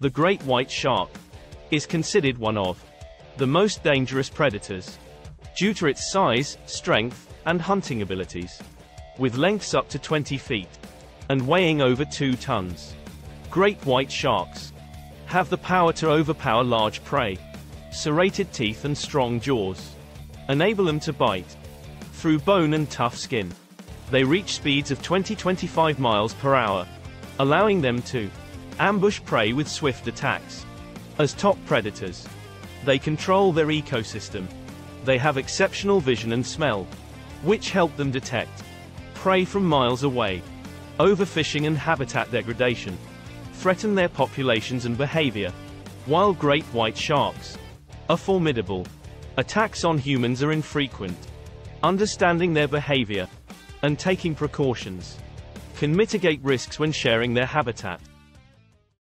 The great white shark is considered one of the most dangerous predators due to its size, strength, and hunting abilities. With lengths up to 20 feet and weighing over 2 tons, great white sharks have the power to overpower large prey. Serrated teeth and strong jaws enable them to bite through bone and tough skin. They reach speeds of 20-25 miles per hour, allowing them to ambush prey with swift attacks. As top predators, they control their ecosystem. They have exceptional vision and smell, which help them detect prey from miles away. Overfishing and habitat degradation threaten their populations and behavior. While great white sharks are formidable, attacks on humans are infrequent. Understanding their behavior and taking precautions can mitigate risks when sharing their habitat.